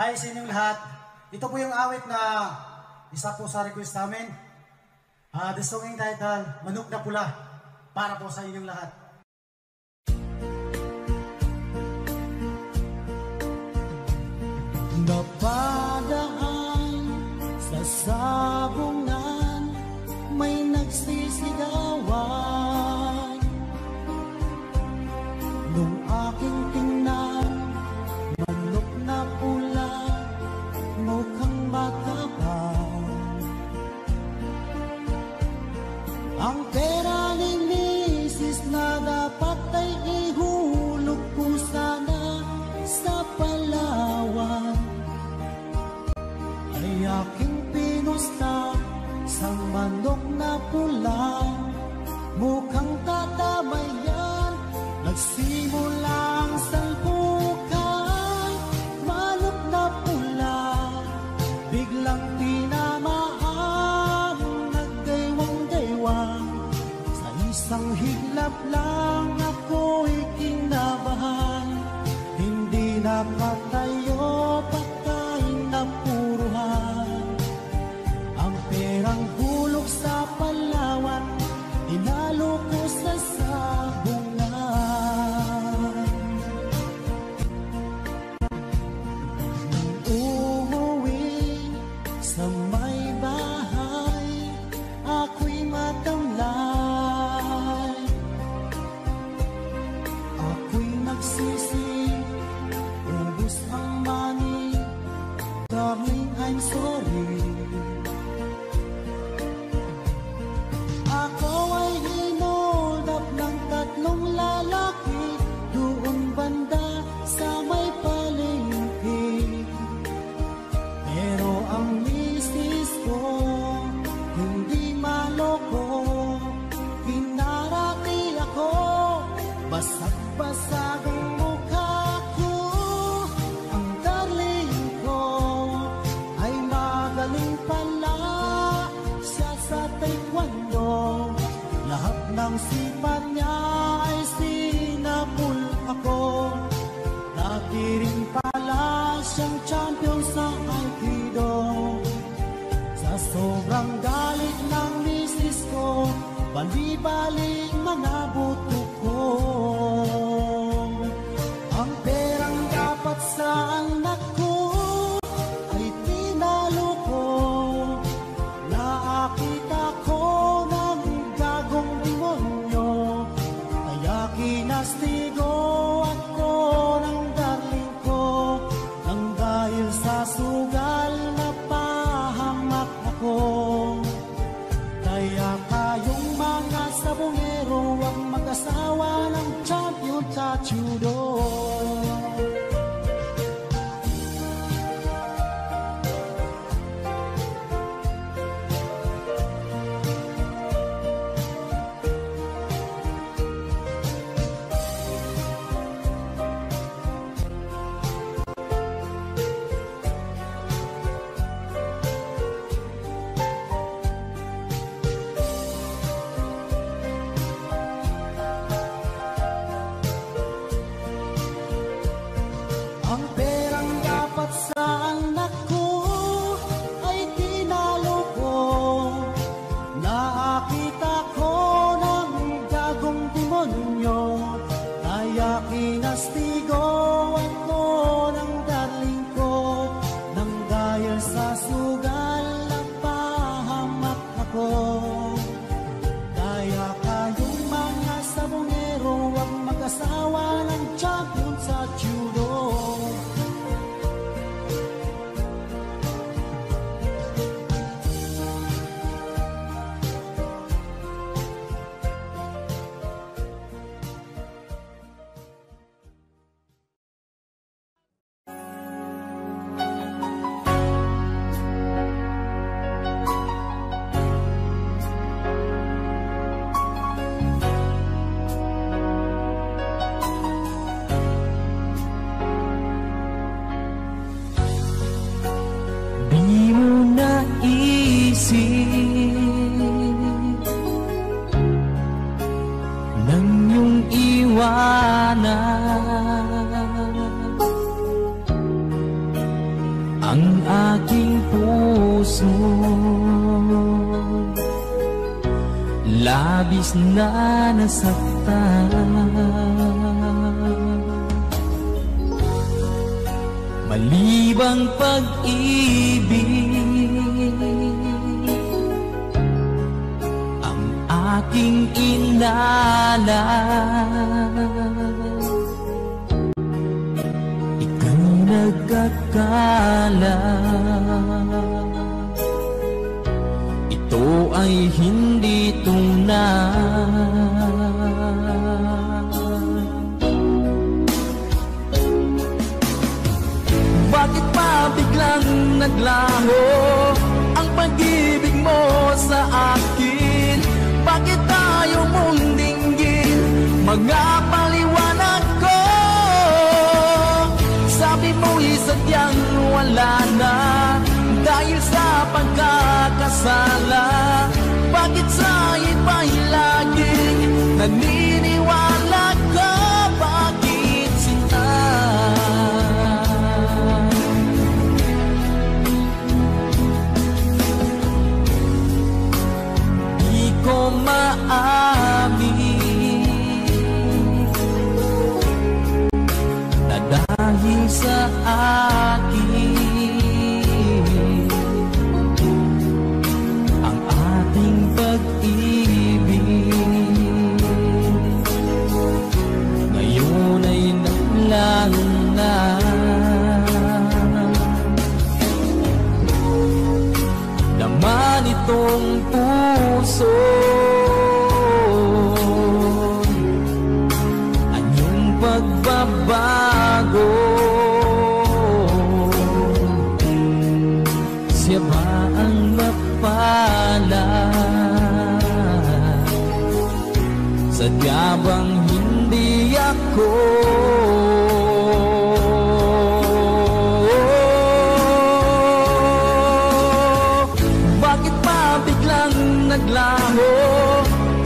Hi sa inyong lahat. Ito po yung awit na isa po sa request namin. The song yung title, Manok na Pula, para po sa inyong lahat. Napadaan sa sabungan, may nagsisigawan. Nung aking tingnan, manok na pula, mukhang makabaw. Ang pera ni misis na dapat ay ihulog ko sana sa Palawan, ay aking pinusta sa manok na pula, mukhang tatamayan. Nagsimulang salpukan, manok na pula, biglang tinamaan. Nagdaywang-daywang, sa isang higlap lang ako'y kinabahan. Hindi na patayo, patayin na puruhan. Ang perang hulog sa Palawan, inalo ko sa sabong. Sisi, ubus ang mani, darling, I'm sorry. Ako ay hinulap ng tatlong lalaki doon banda sa may palengke. Pero ang misis ko hindi maloko. Pinarati ako, basag-basag ang mukha ko. Ang darling ko ay magaling pala siya sa taekwondo. Lahat ng sipat niya ay sinapul ako. Dati rin pala siyang champion sa Aikido. Sa sobrang galit ng misis ko, bali-baling mga buto ko. Ang perang dapat sa anak ko ay tinalo ko. Nakita ko ng gagong demonyo, kaya kinastigo ako ng darling ko. Nang dahil sa sugal na pahamak ako, kaya kayong mga sabongero ang mag-asawa ng champion sa judo. Kinastigo ako ng darling ko, nang dahil sa sugal napahamak ako. Kaya kayong mga sabongero ang mag-asawa ng champion sa judo. Labis na nasaktan, mali bang pag-ibig ang aking inalan? Ika'y nagkakala ito ay hindi tunay. Bakit pa biglang naglaho ang pag-ibig mo sa akin? Bakit ayaw mong dinggin mga paliwanag ko? Sabi mo'y sadyang wala na dahil sa pagkakasala. Bakit sa iba'y laging naniniwala ka? Bakit sita? Di ko maamin na dahil sa akin tong puso at yung pagbabago. Siya ba ang mapala? Sadya bang hindi ako? Naglaho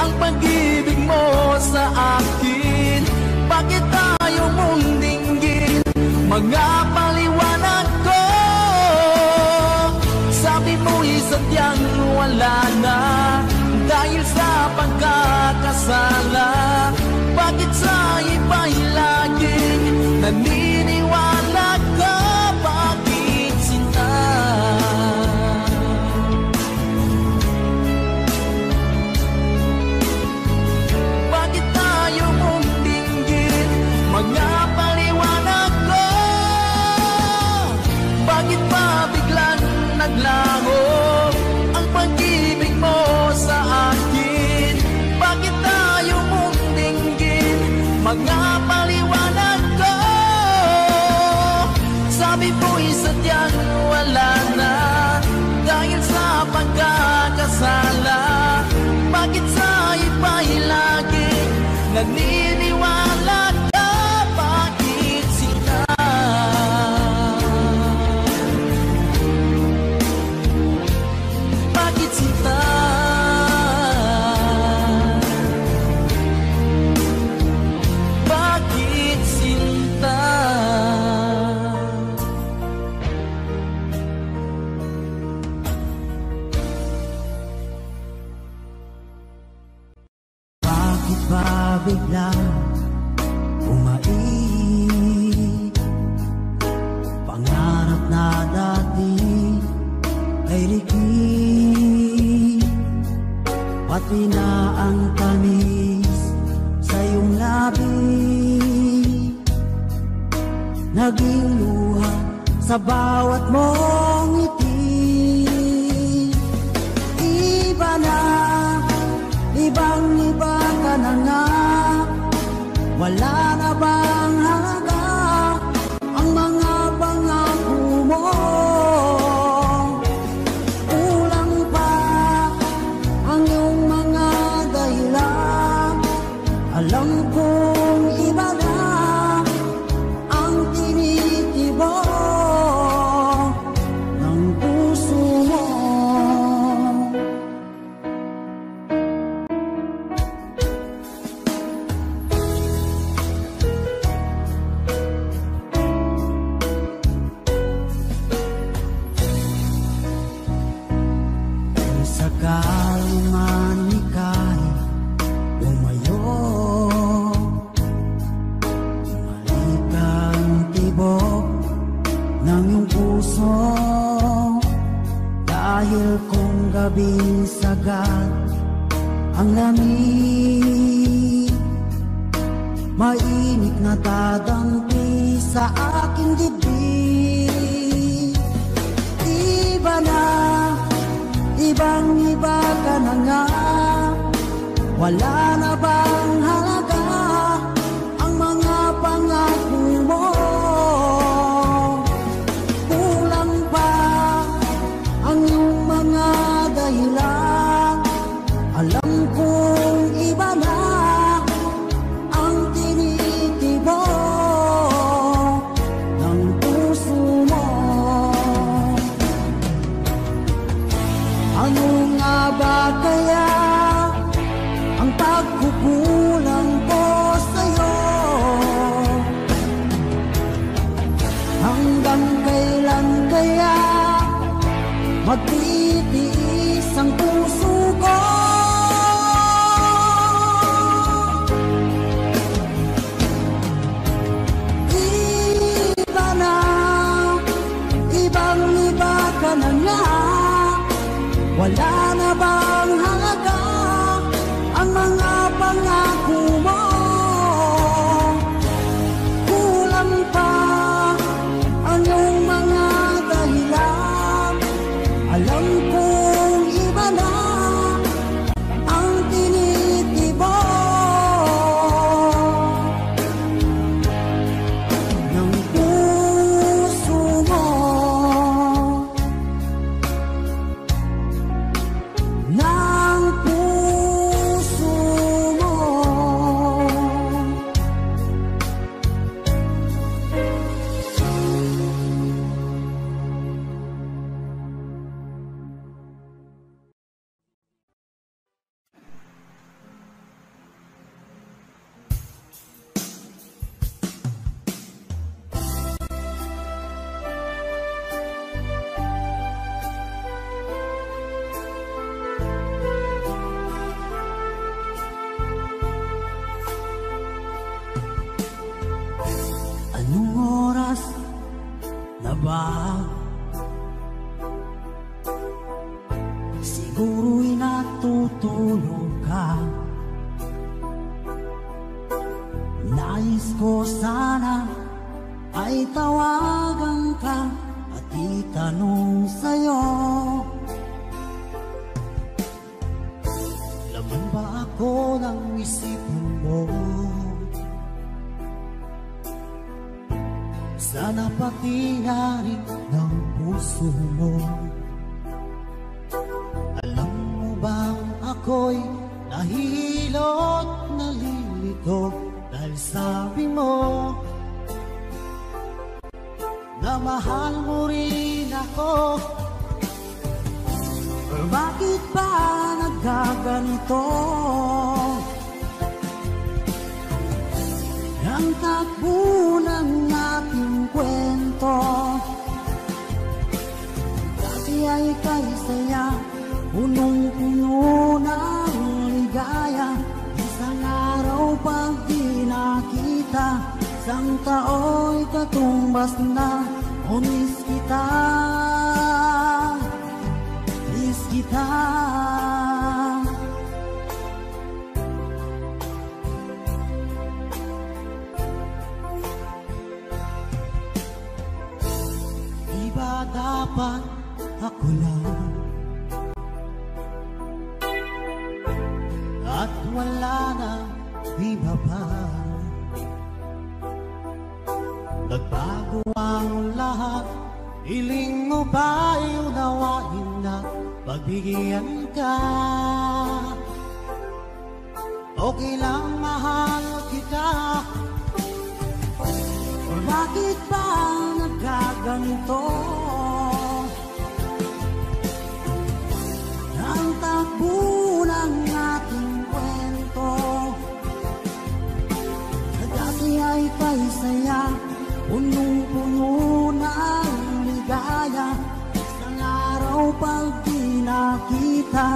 ang pag-ibig mo sa akin. Bakit ayaw mong dinggin mga paliwanag ko? Sabi mo'y sadyang wala na dahil sa pagkakasala. Bakit sa iba'y laging naniniwala ka? Bakit sinta? Naglaho ang pag-ibig mo sa akin. Bakit tayo mong dinggin mga paliwanag ko? Sabi mo'y sadyang wala na dahil sa pagkakasala. Bakit sa iba'y lagi naniniwala ka? Bakit sila? Biglang umaig pangarap na dati ay likid, pati na ang tamis sa iyong labi naging luha sa bawat mong ngiti. Iba na, ibang-iba ka na nga. Wala na bang halaga ang mga pangako mo? Kulang pa ang iyong mga dahilan. Alam kong iba na ang tinitibok ng puso mo. Dahil kung gabing sagat ang lamig, mainit na dadampi sa aking dibdib. Iba na, ibang-iba ka na nga. Wala na bang halaga ang mga pangako mo? Alam kong iba na ang tinitibok ng puso mo. Ano nga ba kaya ang pagkukulang ko sa'yo? Hanggang kailan kaya magtitiis ang puso ko? Wala na bang halaga ang mga pangako mo? Kulang pa ang iyong mga dahilan. Alam kong iba na siguro'y natutulog ka. Nais ko sana ay tawagan ka at itanong sa'yo, laman ba ako ng isipin mo? Sana pati yari ng puso mo. Alam mo bang ako'y nahihilot, nalilito dahil sabi mo na mahal mo rin ako. Bakit ba nagkaganito ang takbo ng ating kwento? Dati ay kaysaya, punong-puno ng ligaya. Isang araw pag di nakita, isang tao'y katumbas na. O miss kita, miss kita. Iba dapat ako lang at wala na iba pa. Nagbago ang lahat, hiling mo ba unawain na pagbigyan ka? Okay lang mahal kita. Bakit ba nagkaganito ang takbo ng ating kwento? Dati ay paisaya, punong-puno ng ligaya. Isang araw pag di nakita,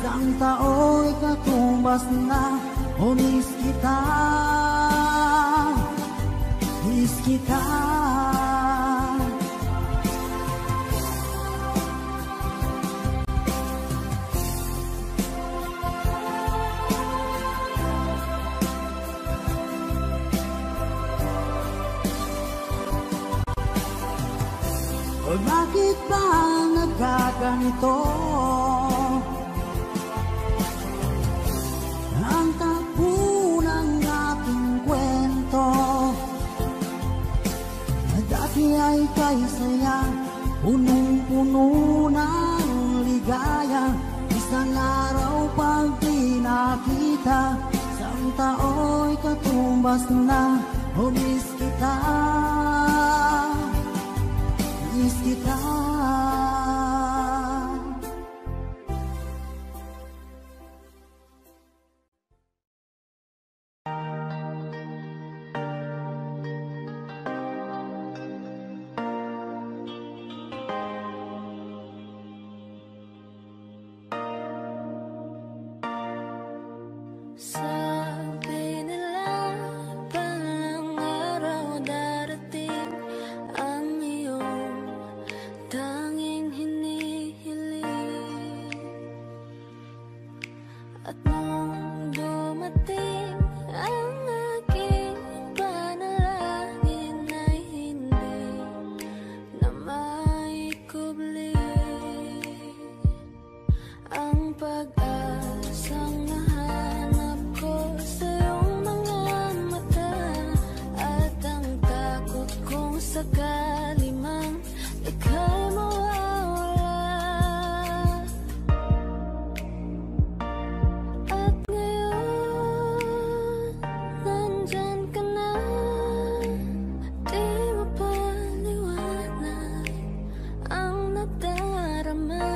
isang tao'y katumbas na. O miss kita, miss kita. Bakit ba nagkaganito ang takbo ng ating kwento? Dati ay kaysaya, punong-puno ng ligaya. Isang araw pag di nakita, isang tao'y katumbas na. O miss kita, miss kita. Sabi nila balang araw darating ang iyong tanging hinihiling. At nung dumating ang aking panalangin ay hindi na maikubli ang pag-asang sakalimang ika'y mawawala. At ngayon nandyan ka na, di mapaliwanag ang nadarama.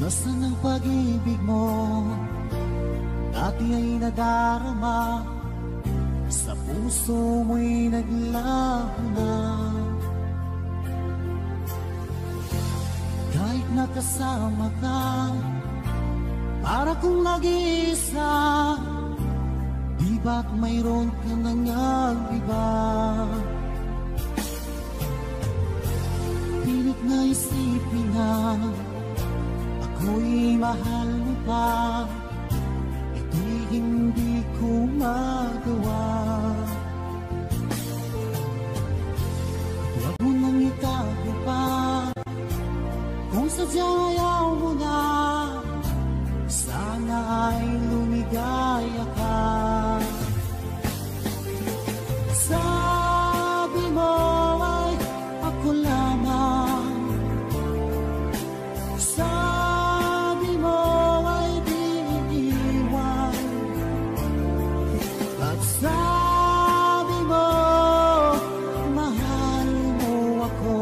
Nasaan ang pag-ibig mo? Dati ay nadarama, sa puso mo'y naglaho na. Kahit nakasama ka, para kung nag-iisa, di ba't mayroon ka na ngang iba? Pilit na isipin na ako'y mahal mo pa, ito'y hindi ko magawa. Huwag mo nang itago pa, kung sadyang ayaw mo na, sana ay lumigaya ka. Sabi mo ay ako lamang, sabi mo, mahal mo ako,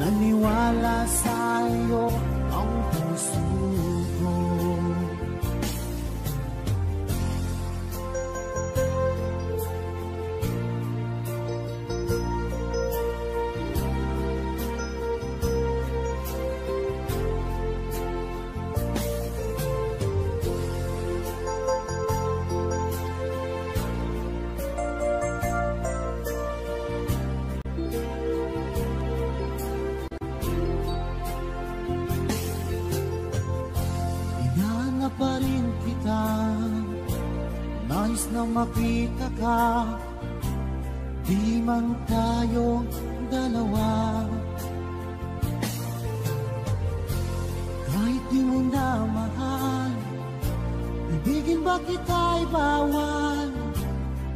naniwala sa'yo ang puso ko. Nais na makita ka, di man tayo dalawa. Kahit di mo na mahal, ibigin ba kita'y bawal?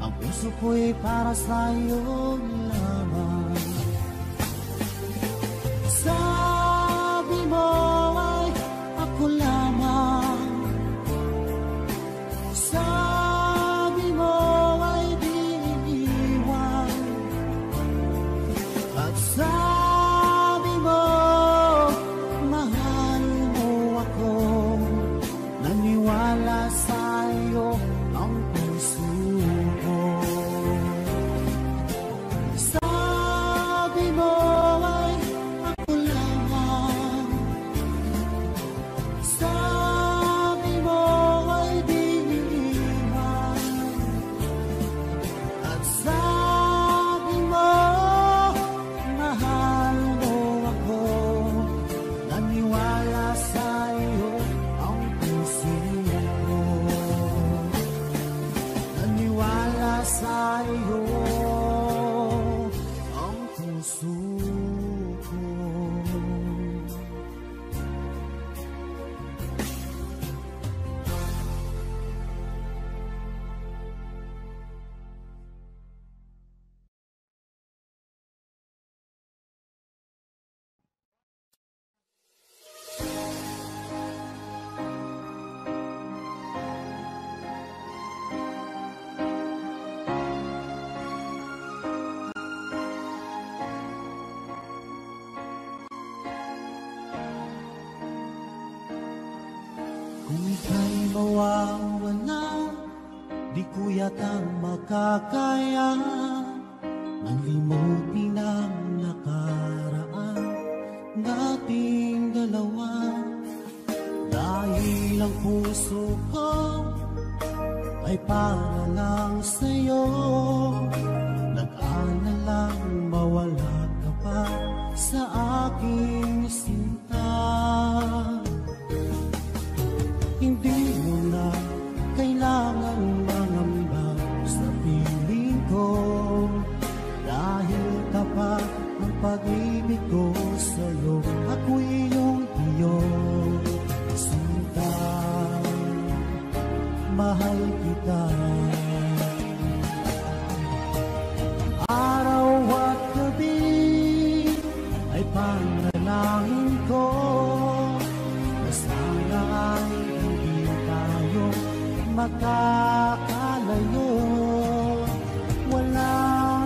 Ang puso ko'y para sa'yo lamang. Sabi mo ay ako lamang, sabi mo ay di iiwan, at sabi mo mahal mo ako, naniwala sa'yo ang puso ko. Sabi mo ay ako lamang, sabi mo ay di iiwan, at sabi mo mahal mo ako, naniwala sa'yo ang puso ko, naniwala sa'yo ang puso ko. Kung ika'y mawawala, di ko yatang makakaya manglimutin ang nakaraan nating dalawa. Dahil ang puso ko ay para lang sa'yo, nag-alala lang mawala ka aking sinta. Hindi mo na kailangan mangamba sa piling ko, dahil tapat ang pag-ibig ko sa'yo. Ako'y iyong iyong sinta, mahal kita. Araw at gabi ay panalangin ko, na sana ay hindi tayo makakalayo. Wala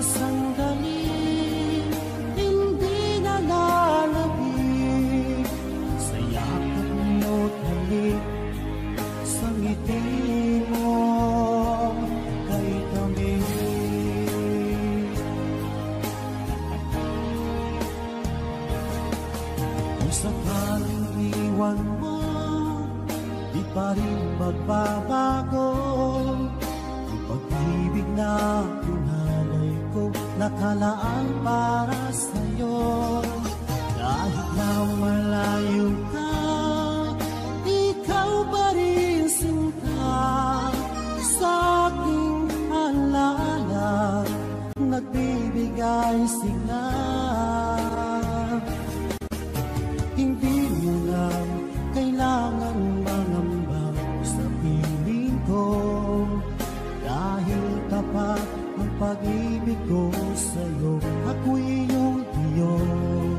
sanggaling hindi na lalabig sa yakap mo, talik sa ngiti mo kay kami. Iwan mo, di pa rin magbabago ang pag-ibig na tunay ko, nakalaan para sa'yo. Kahit na malayo ka, ikaw pa rin sinta sa aking alaala, nagbibigay sigla. Hindi mo na kailangan mangamba sa piling ko, dahil tapat ang pag-ibig ko sa'yo. Ako'y iyong iyong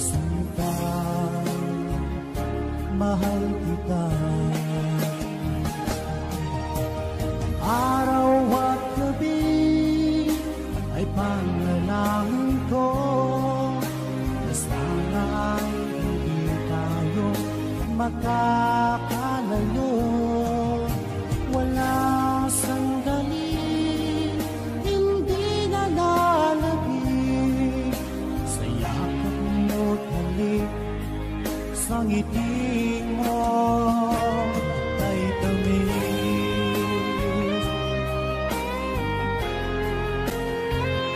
sinta, mahal kita. Araw at gabi ay panalangin ko, na sana ay makakalayo. Wala sanggaling hindi na lalabig sa yakap mo, talik sa ngiti mo ay tamis.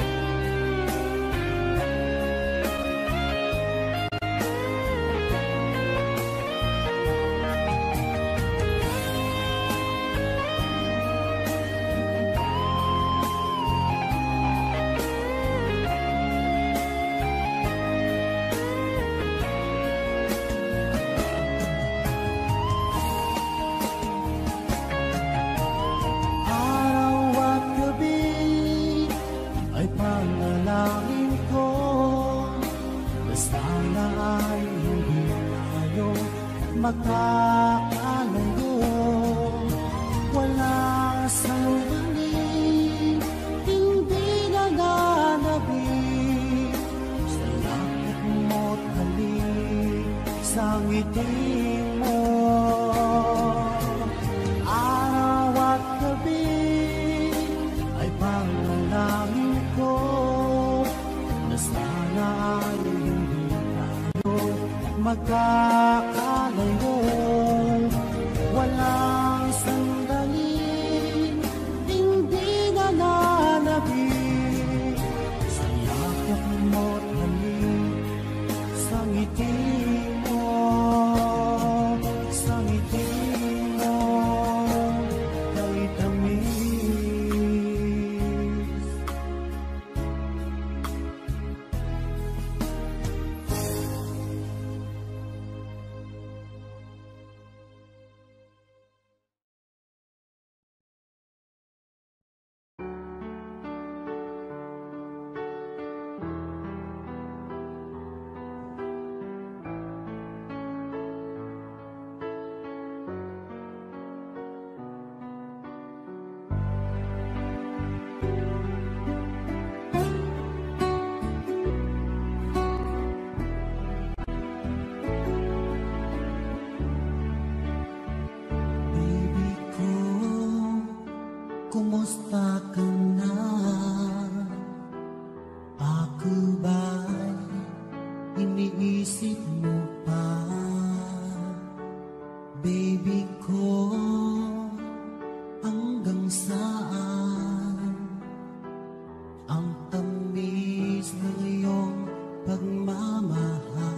Makakalayo, wala sanggaling hindi na lalabig sa yakap mo, talik sa ngiti mo. Araw at gabi ay panalangin ko, na sana ay hindi tayo magkakalayo. Walang sandaling hindi na lalabig sa yakap mo, talik sa ngiti mo, sa ngiti mo kay tamis. Kumusta ka na? Ako ba'y iniisip mo pa? Baby ko, hanggang saan ang tamis ng iyong pagmamahal?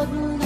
Narito ako.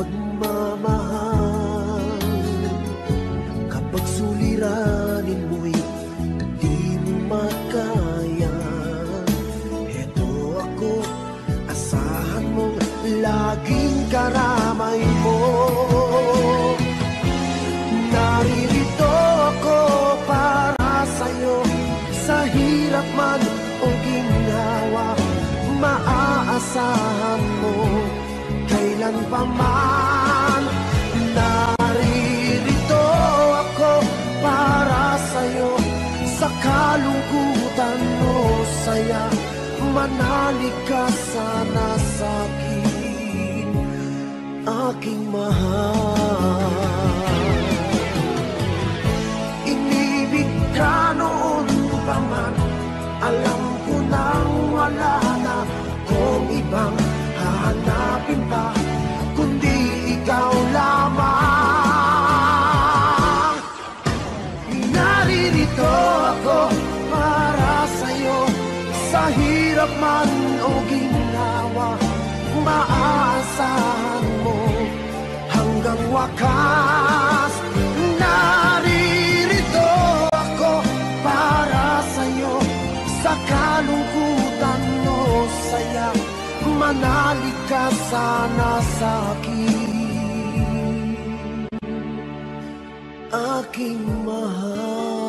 pagmamahal. Kapag suliranin mo'y di mo makaya, heto ako, asahan mong laging karamay mo. Naririto ako para sa'yo, sa hirap man o ginhawa, maaasahan mo kailan pa man. Naririto ako para sa'yo, sa kalungkutan o saya, manalig ka sana sa'kin, aking mahal. Inibig ka noon pa man, alam ko nang wala na kung ibang hahanapin pa, kundi ikaw lamang. Naririto ako para sa'yo, sa hirap man o ginawa, maaasahan mo hanggang wakas. Naririto ako para sa'yo, sa kalungkutan o saya, manalig ka sana sa'kin, aking mahal.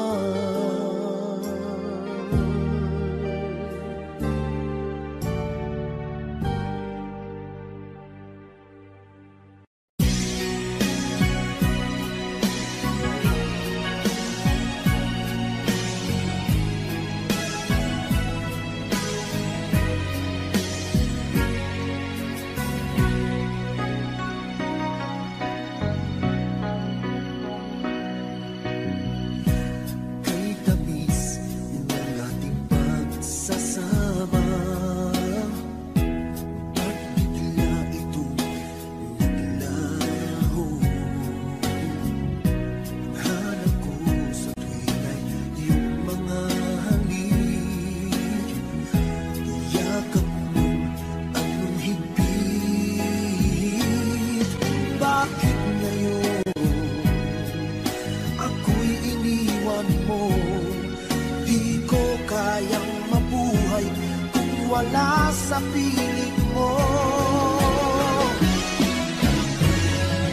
Wala sa piling mo.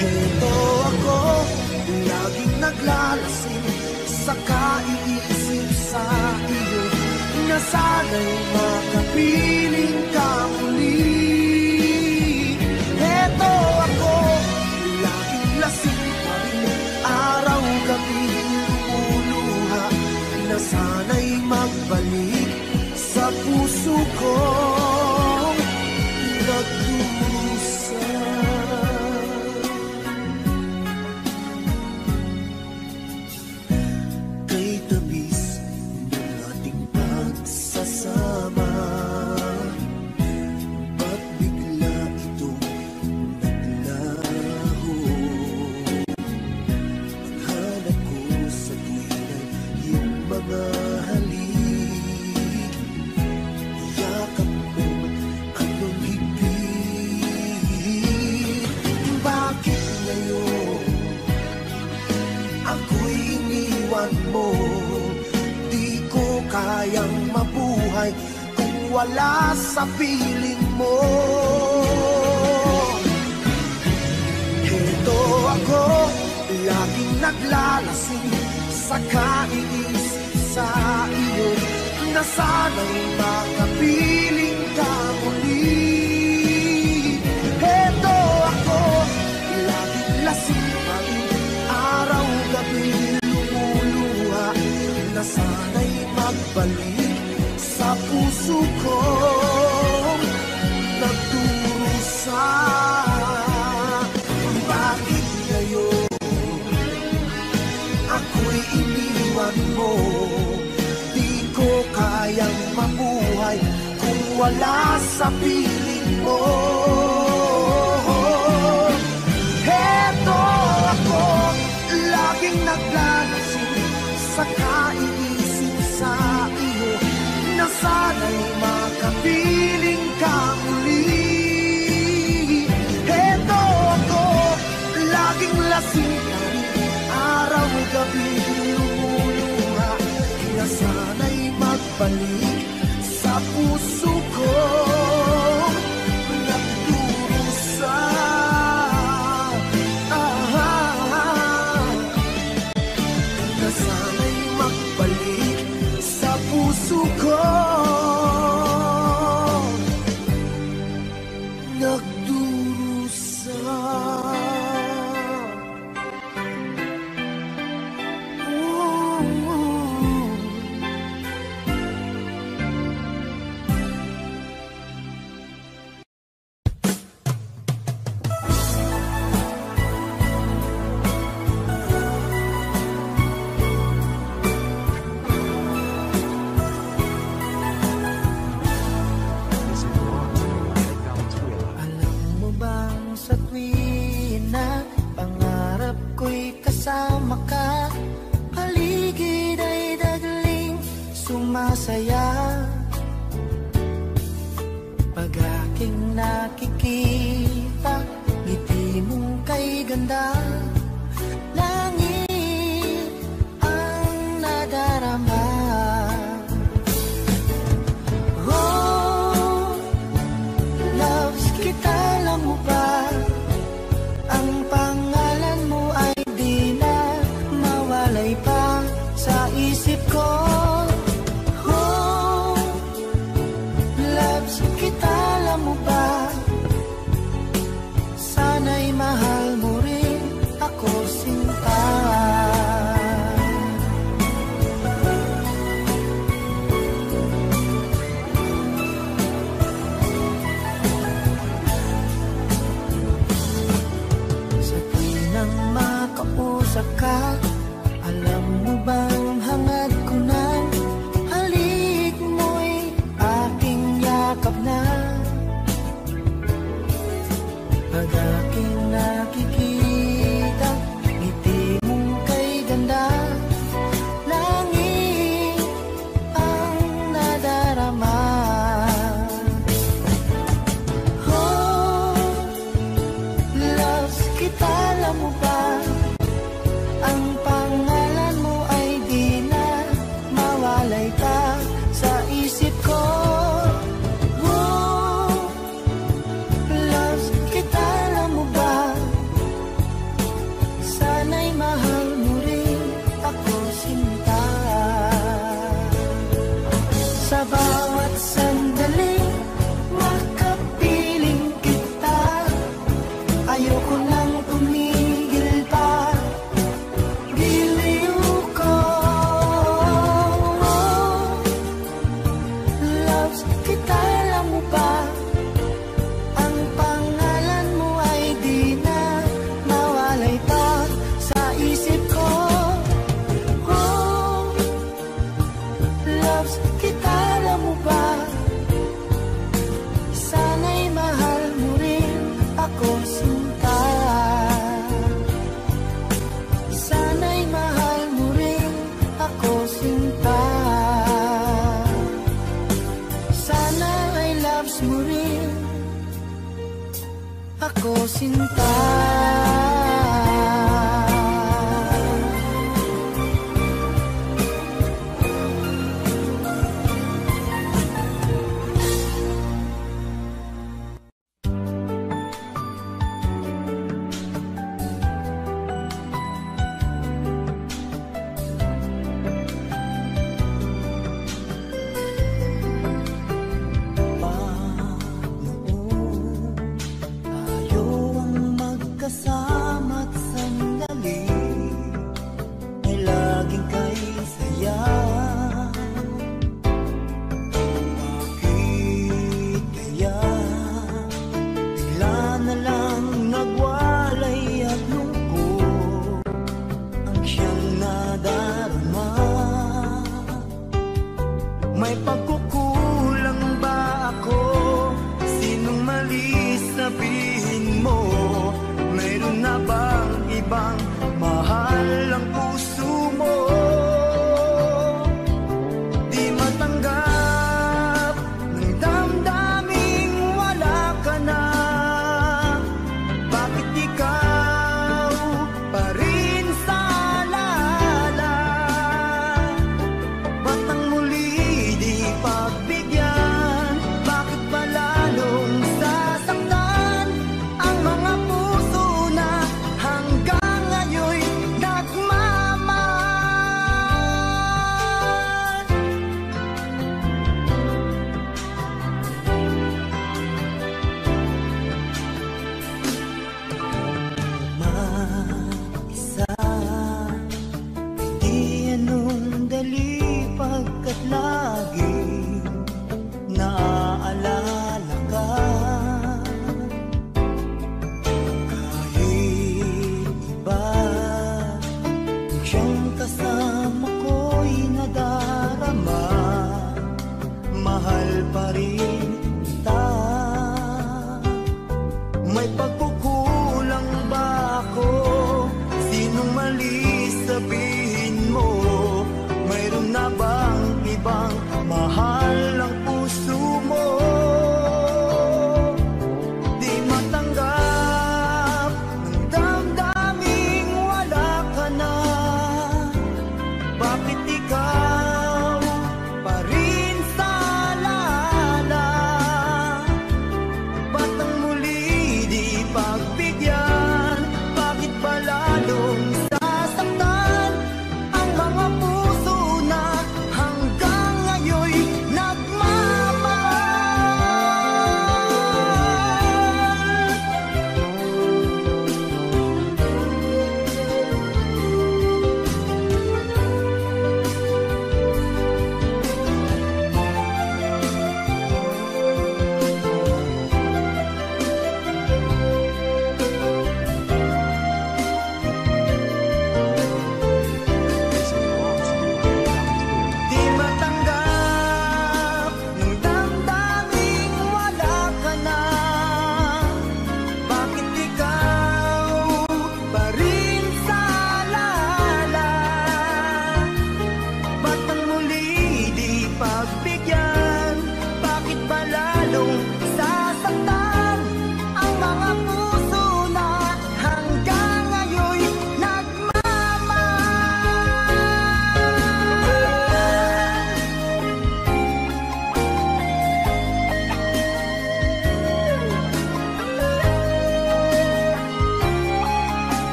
Heto ako, laging naglalasing sa kaiisip sa iyo, na sana'y makapiling ka muli. Heto ako, laging lasing pa rin, araw gabi lumuluha, na sana'y magbalik sa puso ko, nagdurusa. Bakit ngayon ako'y iniwan mo? Di ko kayang mabuhay kung wala sa piling mo. Heto ako, laging naglalasing sa kaiisip sa iyo, na sana'y makapiling ka muli. Heto ako, kabiluhan na sana'y magbalik sa puso ko nagturo sa na sana'y magbalik sa puso ko nagturo sa pa rin sa lahat.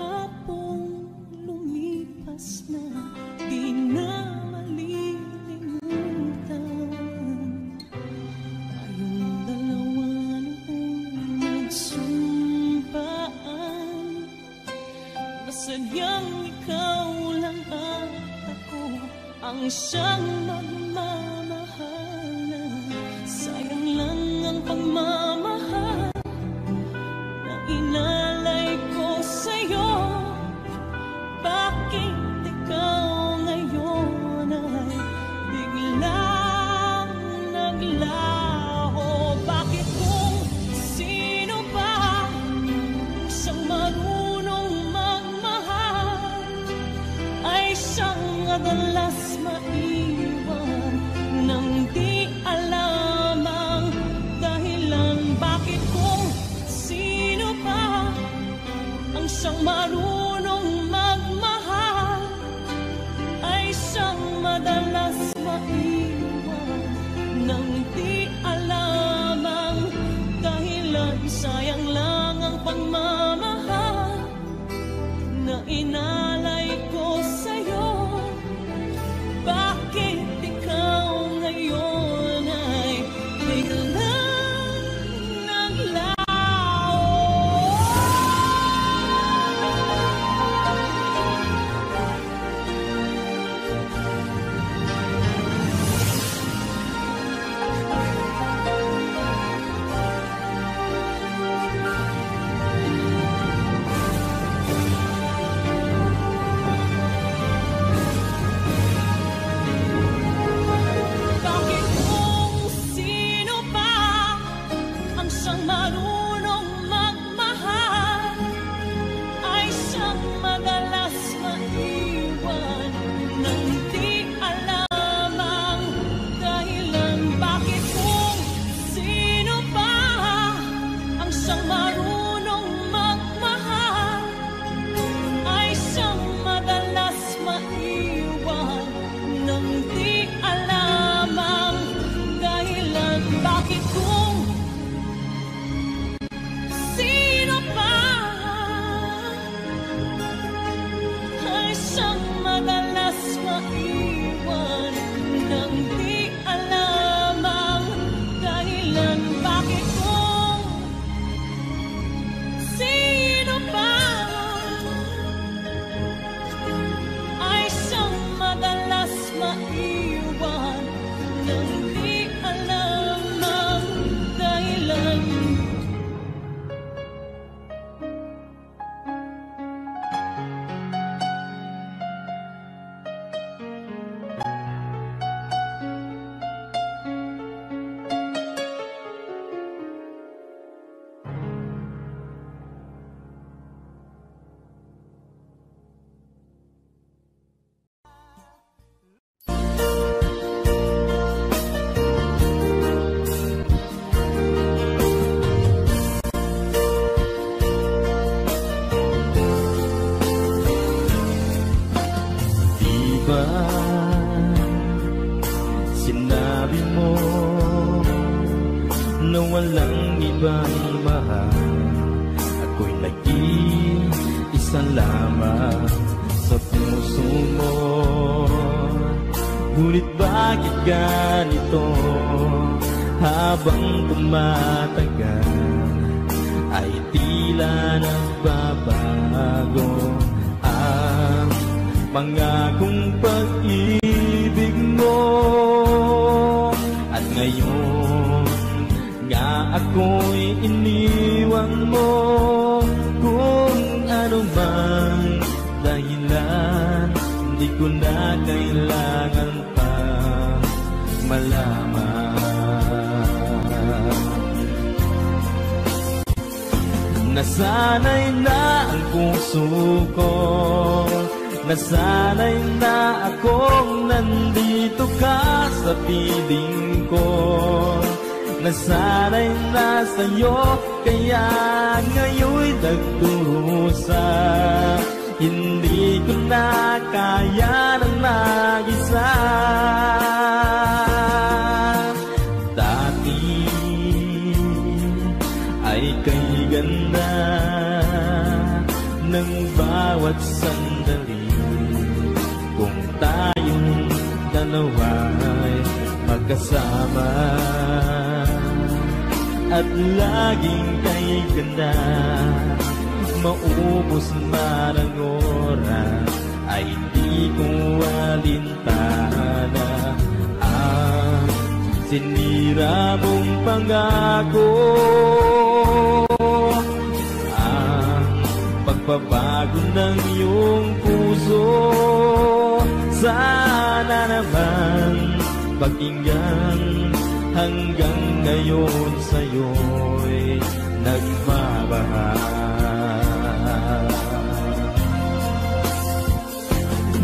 Hapong lumipas na, di na maliling Ang siyang magmamahalan, sayang lang ang pagmamahal na inalay ko sa'yo. Bakit ikaw ngayon ay biglang naglaho? Bakit kung sino ba siyang marunong magmahal ay siyang madalas maiwan nang di alam ang dahilan? Bakit kung sino pa ang siyang marunong magmahal ay siyang madalas maiwan nang di alam ang dahilan? Sayang lang ang pagmamahal na inalay ko sa'yo. Bakit ikaw ngayon ay biglang naglaho? Aitikualintana ah sinira mong pangako ah pagbabago ng iyong puso sana naman pakinggan hanggang ngayon sa'yo'y nagmamahal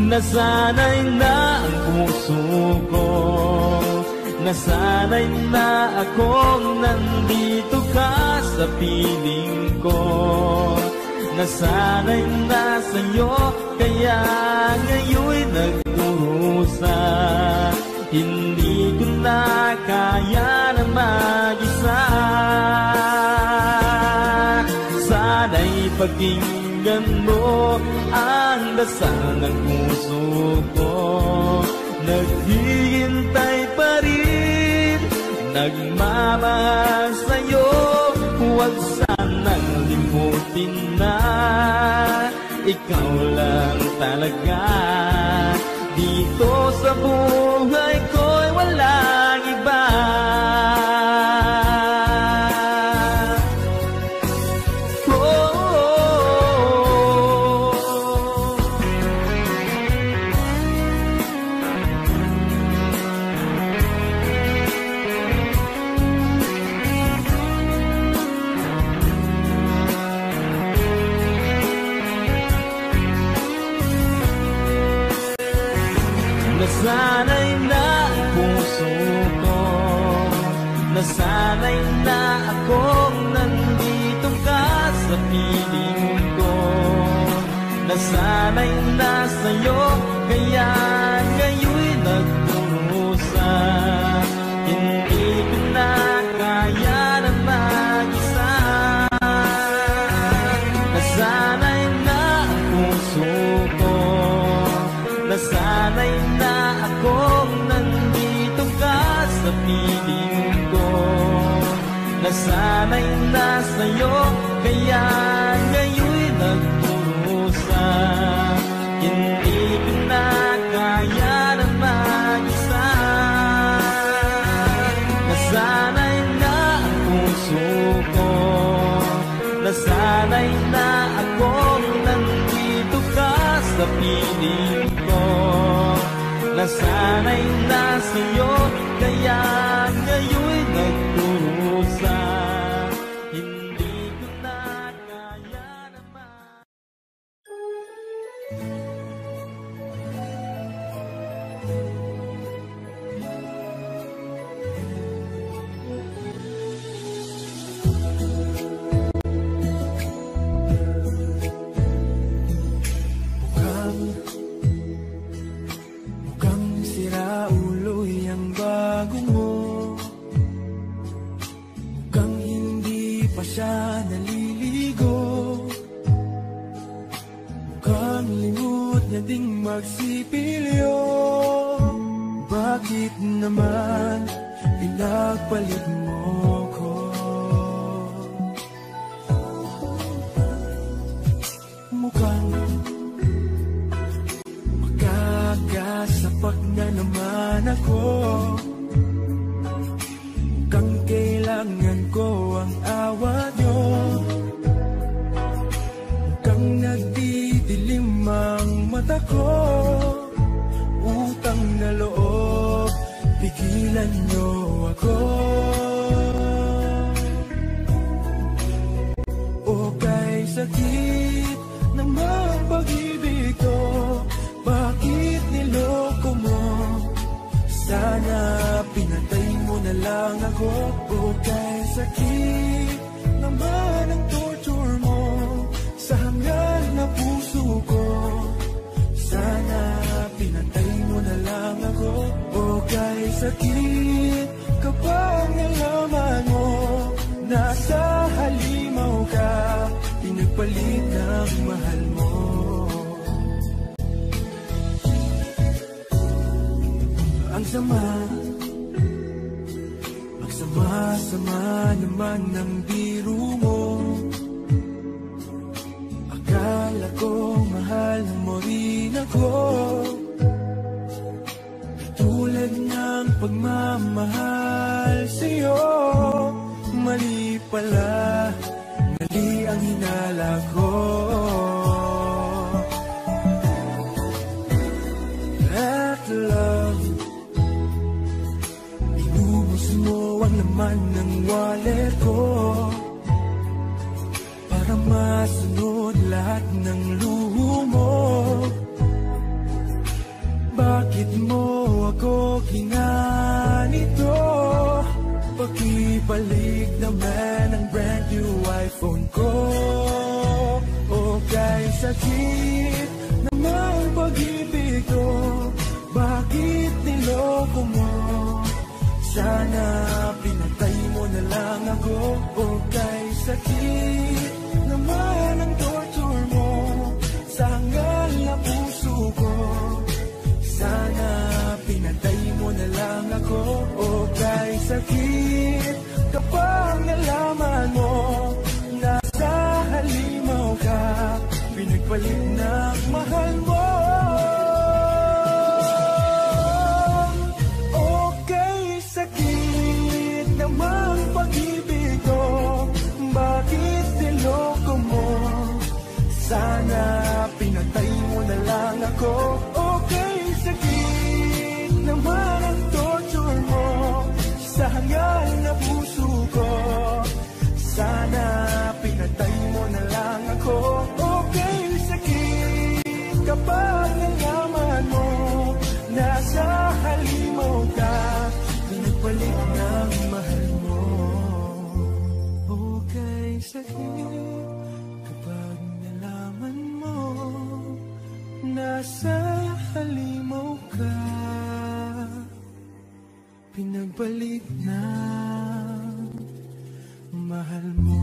Nasanay na ang puso ko Nasanay na akong nandito ka sa piling ko Nasanay na sa'yo Kaya ngayon nagdurusa Hindi ko na kaya na mag-isa Sana'y pakinggan mo Ang dasal ng puso ko Naghihintay pa rin Nagmamahal sa'yo Huwag sanang limutin na Ikaw lang talaga Dito sa buhay ko'y walang iba Nasanay na ang puso ko Nasanay na akong nandito ka sa piling ko Nasanay na sa'yo Kaya ngayon'y nagdurusa Hindi ko na kaya na mag-isa Nasanay na ang puso ko Nasanay na akong nandito ka sa piling ko Nasanay na sa'yo Kaya ngayon'y nagdurusa Hindi ko na kaya na mag-isa Nasanay na ang puso ko Nasanay na akong nandito ka sa piling ko Nasanay na sa'yo Kaya ngayon'y nagdurusa Hindi ko na kaya naman Mukhang sira ulo ang bago mo Mukhang hindi pa siya naliligo Mukhang limot na ding magsipilyo Bakit naman pinagpalit mo Pag na naman ako Mukhang kailangan ko ang awa nyo Mukhang nagdidilim ang mata ko Utang na loob, pigilan nyo ako O kay sakit ng mga pag-ibig ko Bakit niloko mo? Sana pinatay mo na lang ako O kay sakit naman ang torture mo Sa hangal na puso ko Sana pinatay mo na lang ako O kay sakit kapag nalaman mo Nasa halimaw ka Pinagpalit ng mahal mo Magsama-sama naman ang biro mo Akala ko mahal mahalin ako. Tulad ng pagmamahal sa'yo. Mali pala, mali ang hinala ko. That love, inubos mo ang laman ng wallet ko. Para masunod lahat ng luho mo. Bakit mo ako ginanito? Pakibalik naman ang brand new iPhone ko. O kahit sakit namang pag-ibig ko, bakit niloko mo? Sana pinatay mo na lang ako. O kahit sakit naman ang torture mo, sanggal na puso ko. Sana pinatay mo na lang ako. O kahit sakit kapag nalaman mo, nasa halimaw ka, pinagpalit ng mahal mo. O kahit sakit namang pag-ibig ko, bakit niloko mo? Sana pinatay mo na lang ako. O kahit sakit naman ang torture mo, sa hangal na puso ko. Sana pinatay mo na lang ako. O kahit sakit kapag nalaman mo, nasa halimaw ka, pinagpalit ng mahal mo. O kahit sakit nasa halimaw ka, pinagbalik na mahal mo.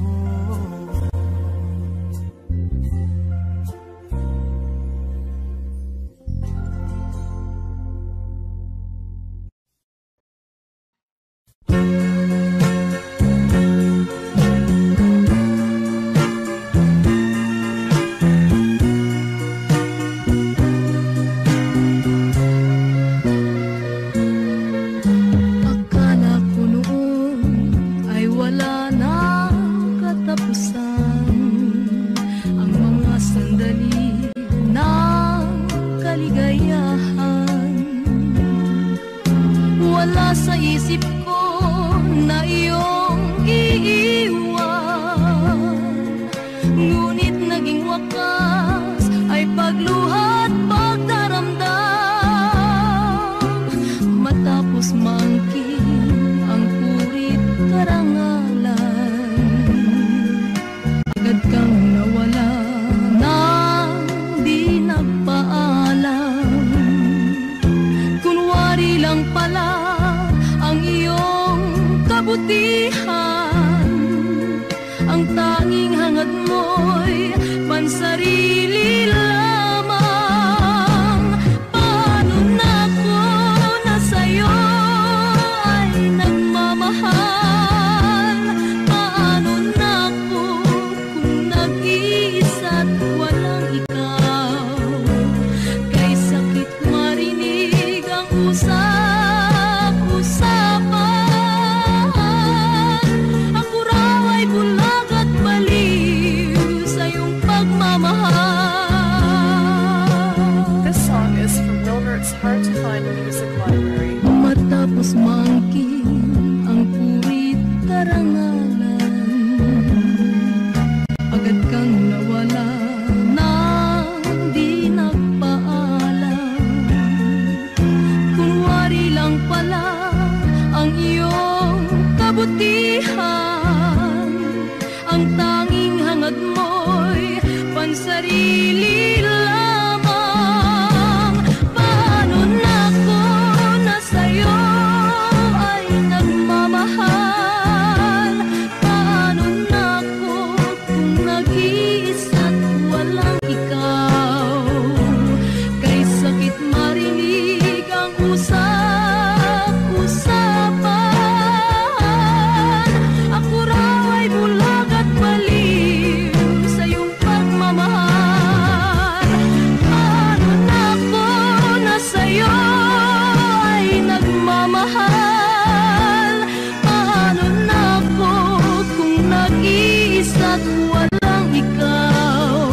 walang ikaw.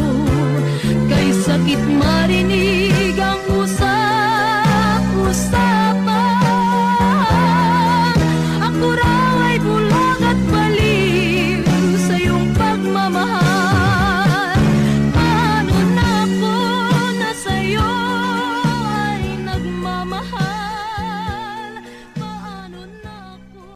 Kaysa sakit marinig ang usap-usapan. Ako raw ay bulag at baliw sa iyong pagmamahal. Paano na ako na sa iyo ay nagmamahal? Paano na ako?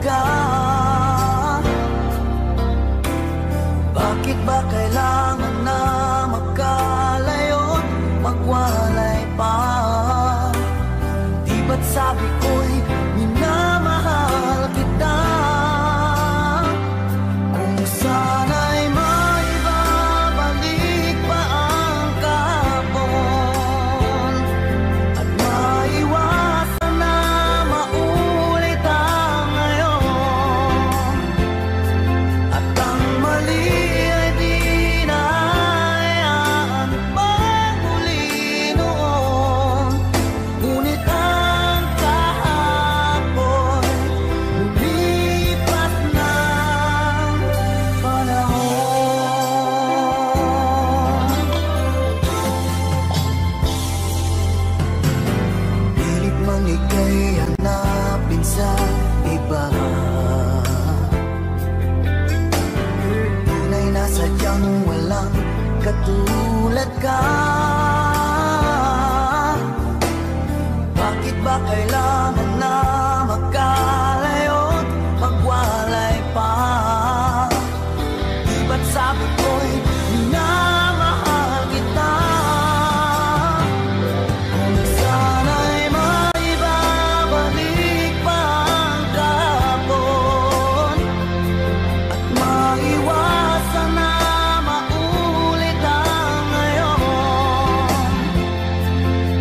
God. Bakit ba kailangan na magkalayon, magwalay pa? Di ba't sabi ko'y minamahal kita? Kung sana'y may babalik pa ang kahapon at maiwasan na maulit ang ngayon, at ang mali ay dinayaan pang muli noon, ngunit ang kahapon lumipas ng panahon. Pilit mang ika'y hanapin sa iba, tunay na sadyang walang katulad ka. Bakit ba kailangan na magkalayon, magwalay pa? Di ba't sabi ko'y minamahal kita? Kung sana'y may babalik pa ang kahapon at maiwasan na maulit ang ngayon,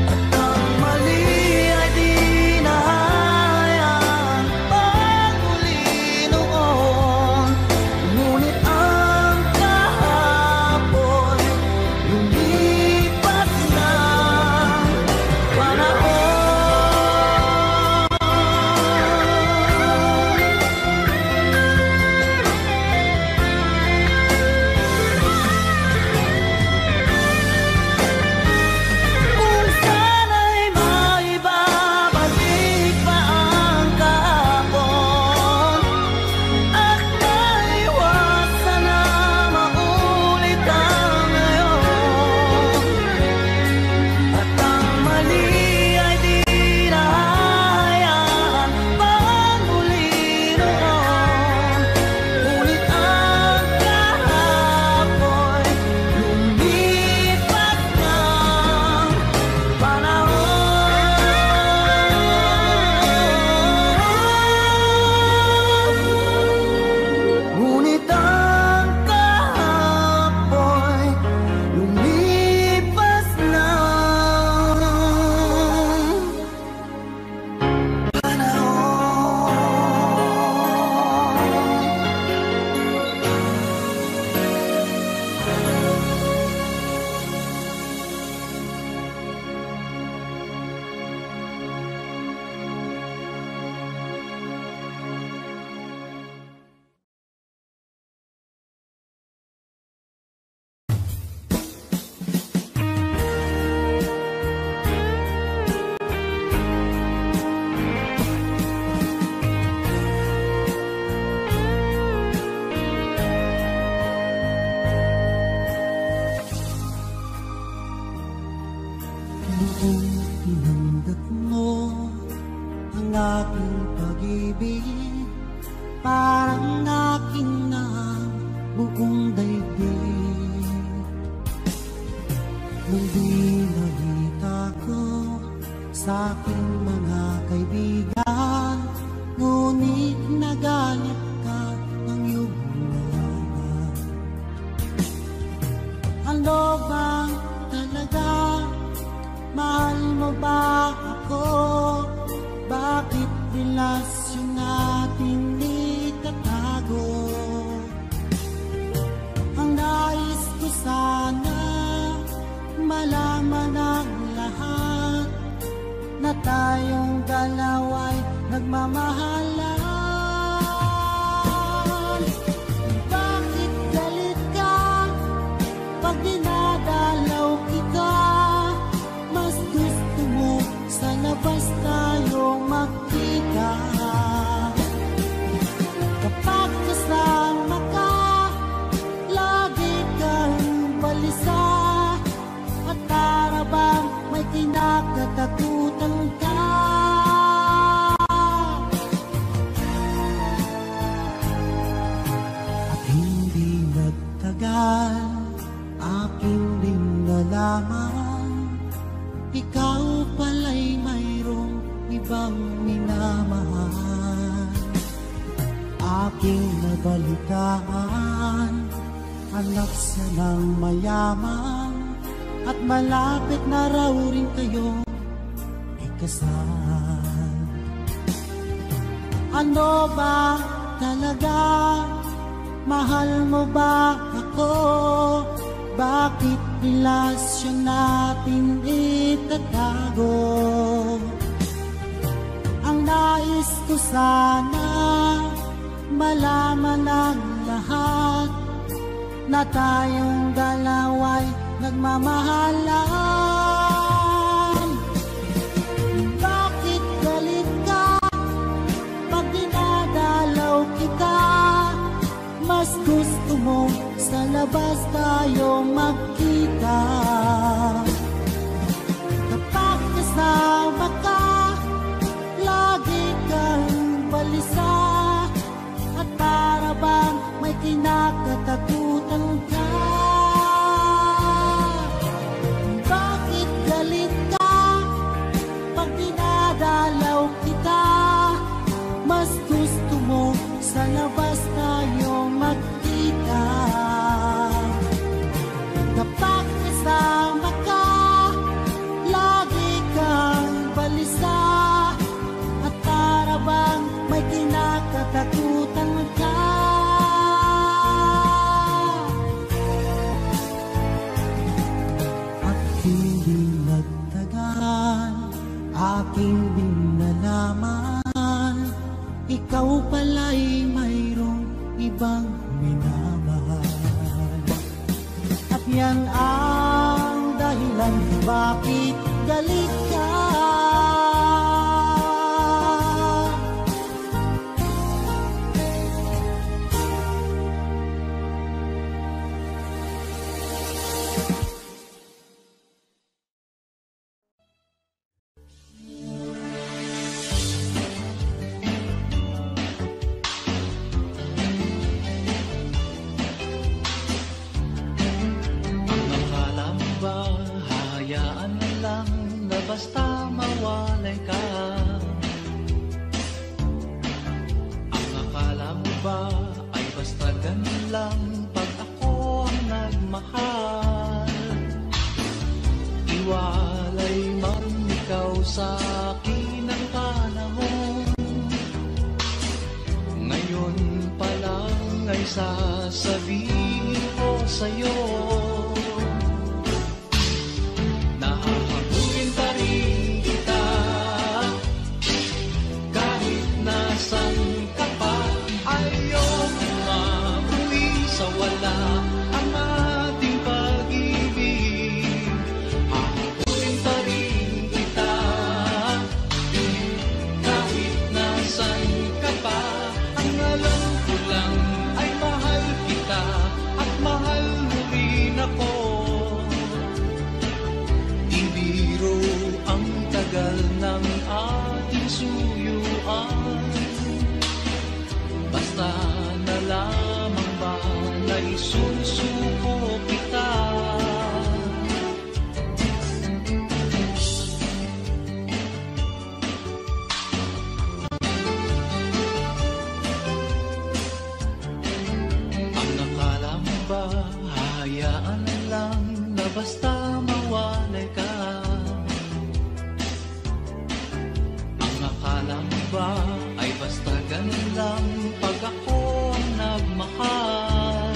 at ang mali ay dinahayaan pang muli noon, ngunit ang kahapon lumipas ng panahon. Kung sana'y may babalik pa ang kahapon at maiwasan na maulit ang ngayon, at ang mali ay dinahayaan pang muli noon, ngunit ang kahapon lumipas ng panahon. Ngunit ang kahapon lumipas ng panahon. Noong hinundat mo ang aking pag-ibig, parang aking na buong daigdig. Nung binalita ko sa aking mga kaibigan, ngunit nagalit ka ng iyong wala. Ano bang talaga? Mahal mo ba ako? Bakit relasyon natin itatago? Ang nais ko sana malaman ang lahat na tayong dalawa'y nagmamahalan. Bakit galit ka pag dinadalaw kita? Mas gusto mo sa labas tayo magkita. Kapag kasama ka, lagi kang balisa, at para bang may kinakatakutan ka. Ikaw pala'y mayroong ibang minamahal. Aking nabalitaan, anak sa nang mayaman, at malapit na raw rin kayo ikasal. Ano ba talaga? Mahal mo ba ako? Bakit relasyon natin itatago? Ang nais ko sana, malaman ang lahat na tayong dalawa'y nagmamahalan. Bakit galit ka pag dinadalaw kita? Mas gusto mo sa labas tayo magkita. Kapag kasama ka, lagi kang balisa, at para bang may kinakatakutan ka. Bakit galit ka pag dinadalaw kita? Mas gusto mo sa labas tayo magkita. Kapag kasama ka, lagi kang balisa, at para bang may kinakatakutan ka. At hindi nagtagal, aking binalaman, ikaw pala'y mayroong ibang minamahal. At yan ang dahilan bakit galit ka. Basta mawalay ka. Ang akala mo ba ay basta ganun lang pag ako ang nagmahal? Iwalay man ikaw sa akin ang panahon, ngayon pa lang ay sasabihin ko sa'yo. Pag ako ang nagmahal,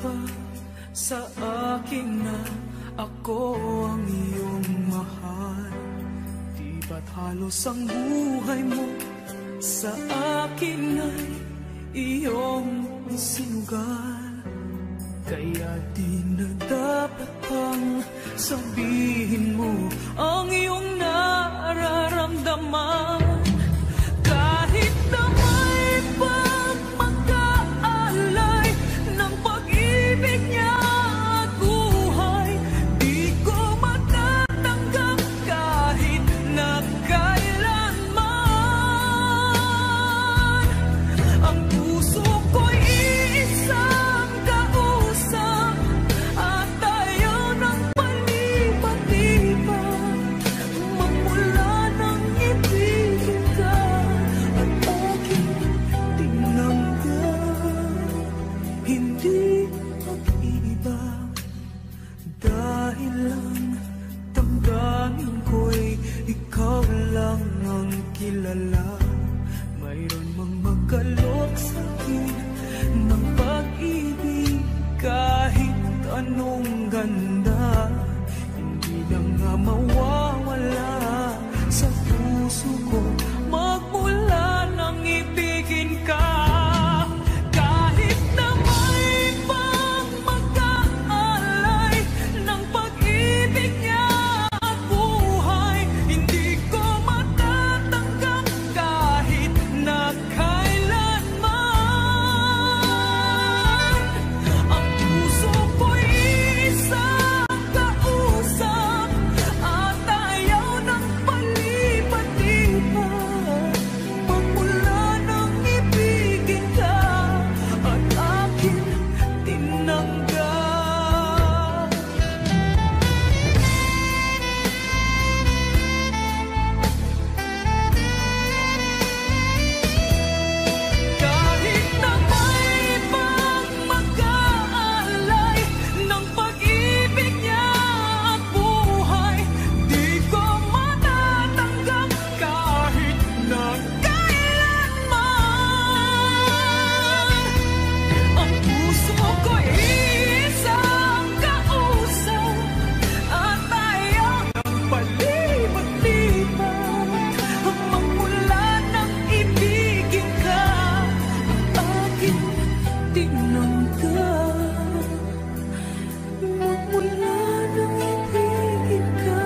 pa sa akin na ako ang iyong mahal. Di ba't halos ang buhay mo sa akin ay iyong isinugal? Kaya di na dapat pang sabihin mo ang iyong nararamdaman. Kahit na may pagmamagaalay ng pag-ibig niya at buhay, di ko matatanggap kahit na kailanman. Ang puso ko'y iisang kausap at ayaw ng palipat-lipat. Magmula ng ibigin ka at aking tingnan ka, hindi mag-iiba. Dahil lang damdamin ko'y ikaw lang ang kilala. Mayroon mang magkalok sa'kin ng pag-ibig kahit anong ganda. Hindi na nga mawawala sa puso ko magmula ng ibigin ka. Kahit na may pagmamagaalay ng pag-ibig niya at buhay, hindi ko matatanggap kahit na kailanman. Ang puso ko'y isang kausap at ayaw ng palipat-lipat. Magmula ng ibigin ka at aking tinanggap. Kahit na may pagmamagaalay ng pag-ibig niya at buhay, di ko matatanggap kahit na kailanman. Ang puso ko'y isang kausap at ayaw ng palipat-lipat. Magmula ng ibigin ka at aking tingnan ka. Magmula ng ibigin ka.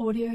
Audio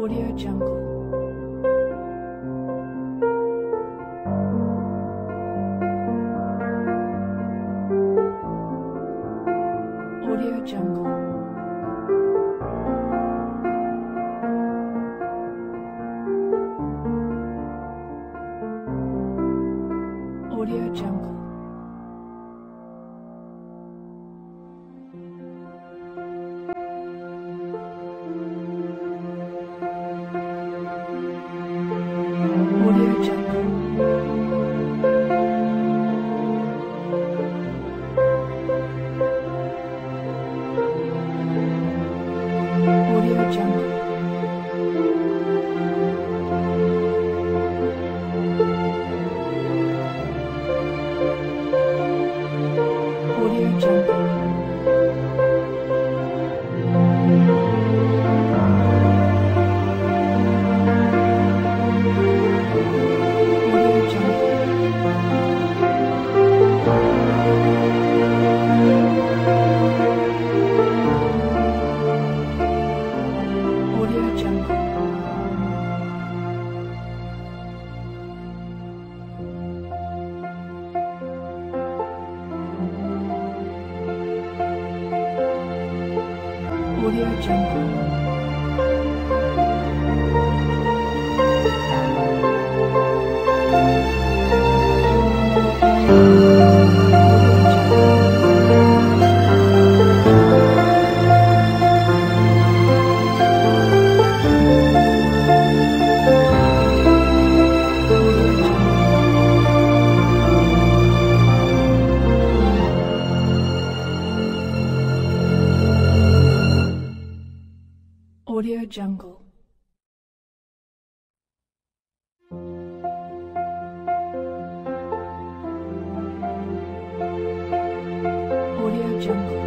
Audio Jungle. Audio Jungle. Audio Jungle. Audio Jungle. Audio Jungle. Audio Jungle. Audio Jungle. Audio Jungle. Audio Jungle. Audio Jungle. Audio Jungle. Audio Jungle.